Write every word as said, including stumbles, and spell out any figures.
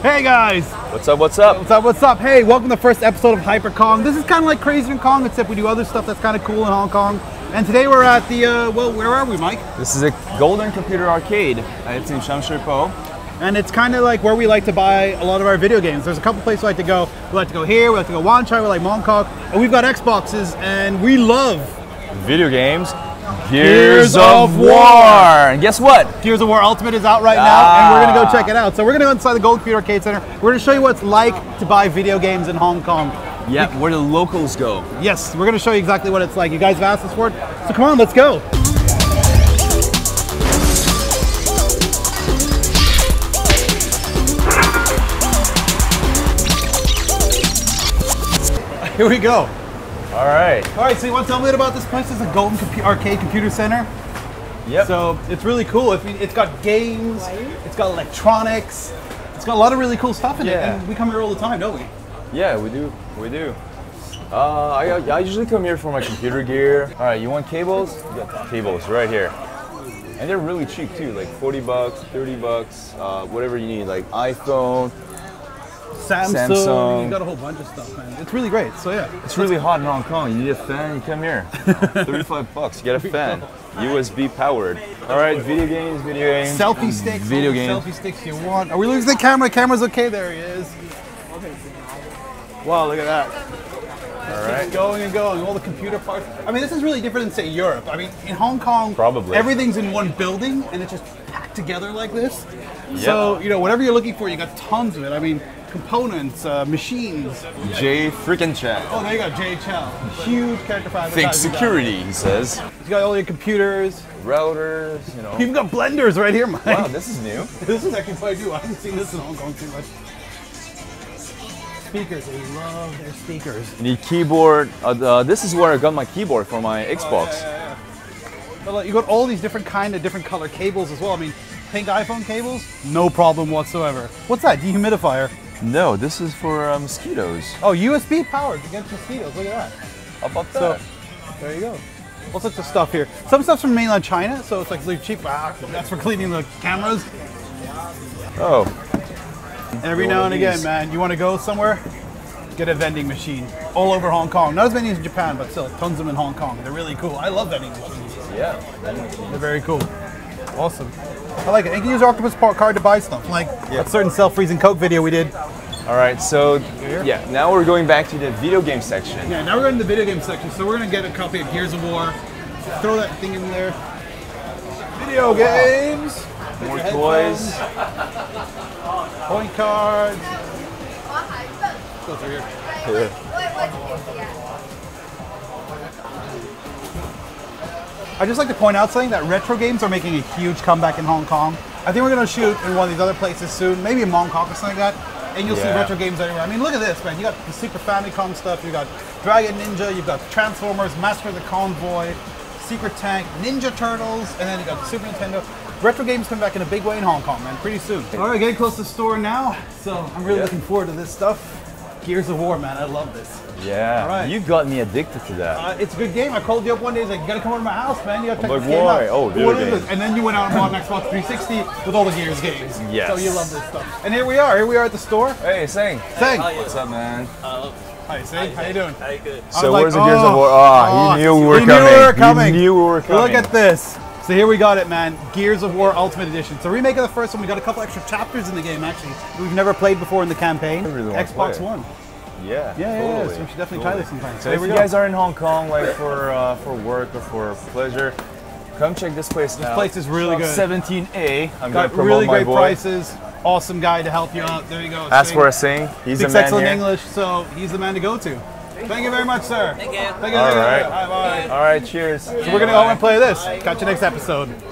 Hey guys! What's up, what's up? What's up, what's up? Hey, welcome to the first episode of Hyper Kong. This is kind of like Crazy From Kong, except we do other stuff that's kind of cool in Hong Kong. And today we're at the, uh, well, where are we, Mike? This is a Golden Computer Arcade. It's in Sham Shui Po. And it's kind of like where we like to buy a lot of our video games. There's a couple places we like to go. We like to go here, we like to go Wan Chai, we like Mong Kok. And we've got Xboxes, and we love video games. Gears, Gears of War. War! And guess what? Gears of War Ultimate is out right now, ah. and we're going to go check it out. So we're going to go inside the Golden Computer Arcade Center. We're going to show you what it's like to buy video games in Hong Kong. Yeah, we where the locals go. Yes, we're going to show you exactly what it's like. You guys have asked us for it, so come on, let's go! Here we go. All right. All right, so you want to tell me about this place? It's a Golden Com Arcade Computer Center. Yep. So it's really cool. It's, it's got games, it's got electronics, it's got a lot of really cool stuff in yeah. it. And we come here all the time, don't we? Yeah, we do. We do. Uh, I, I usually come here for my computer gear. All right, you want cables? You got cables right here. And they're really cheap too, like forty bucks, thirty bucks, uh, whatever you need, like iPhone. Samsung. Samsung. You got a whole bunch of stuff, man. It's really great. So yeah, it's really hot in Hong Kong. You need a fan, you come here. thirty-five bucks, get a fan. U S B powered. All right, video games, video games. Selfie sticks. Video games. Selfie sticks you want. Are we losing the camera? Camera's okay. There he is. Wow, look at that. All right. Going and going, all the computer parts. I mean, this is really different than, say, Europe. I mean, in Hong Kong, probably everything's in one building and it's just packed together like this. Yep. So, you know, whatever you're looking for, you got tons of it. I mean, components, uh, machines. Jay freaking Chow. Oh, there you go, Jay Chow. Huge character five. Think security, he says. You got all your computers, routers, you know. You've got blenders right here, Mike. Wow, this is new. This is actually quite new. I haven't seen this in Hong Kong too much. Speakers, they love their speakers. You need keyboard. Uh, uh, this is where I got my keyboard for my Xbox. Oh, yeah, yeah, yeah. You got all these different kind of different color cables as well. I mean, pink iPhone cables, no problem whatsoever. What's that? Dehumidifier. No, this is for uh, mosquitoes. Oh, U S B powered against mosquitoes. Look at that. How about that? So, there you go. All sorts of stuff here. Some stuff's from mainland China, so it's like really cheap. Ah, that's for cleaning the cameras. Oh. Every now and again, man, you want to go somewhere, get a vending machine all over Hong Kong. Not as many as in Japan, but still tons of them in Hong Kong. They're really cool. I love vending machines. Yeah, vending machines. They're very cool. Awesome. I like it. You can use your Octopus card to buy stuff, like yeah. a certain self-freezing Coke video we did. All right, so yeah, now we're going back to the video game section. Yeah, now we're going to the video game section. So we're going to get a copy of Gears of War. Throw that thing in there. Video games. Wow. More toys. Point cards. Go through here. Yeah. I'd just like to point out something, that retro games are making a huge comeback in Hong Kong. I think we're going to shoot in one of these other places soon, maybe in Mong Kok or something like that, and you'll yeah. see retro games everywhere. I mean, look at this, man. You got the Super Famicom stuff, you got Dragon Ninja, you've got Transformers, Master of the Convoy, Secret Tank, Ninja Turtles, and then you got the Super Nintendo. Retro games come back in a big way in Hong Kong, man, pretty soon. All right, getting close to the store now, so I'm really yeah. looking forward to this stuff. Gears of War, man, I love this. Yeah, all right. You got me addicted to that. Uh, it's a good game. I called you up one day, like, you gotta come over to my house, man. You gotta check like, this game why? out. Oh, what is this? And then you went out and bought an Xbox three sixty with all the Gears games. Yes. So you love this stuff. And here we are, here we are at the store. Hey, Sang. Sang. Hey, what's up, man? Uh, Hi, see? How you doing? How you good? So where's like, the Gears oh, of War? Oh, he knew we were, he coming. Knew we were coming. He knew we were coming. Look at this. So here we got it, man. Gears of War Ultimate Edition. So remake of the first one. We got a couple extra chapters in the game, actually, that we've never played before in the campaign. Really Xbox One. Yeah, yeah, yeah, totally. yeah. So we should definitely totally. try this sometime. So, so if you go. guys are in Hong Kong, like for uh, for work or for pleasure, come check this place this out. This place is really good. seventeen A. I'm got gonna promote really my boy. Really great prices. Awesome guy to help you out. There you go. That's where I sing. He's Speaks the man excellent here. English, so he's the man to go to. Thank you very much, sir. Thank you. Thank you. All right. All right. Cheers. So we're gonna go home and play this. Catch you next episode.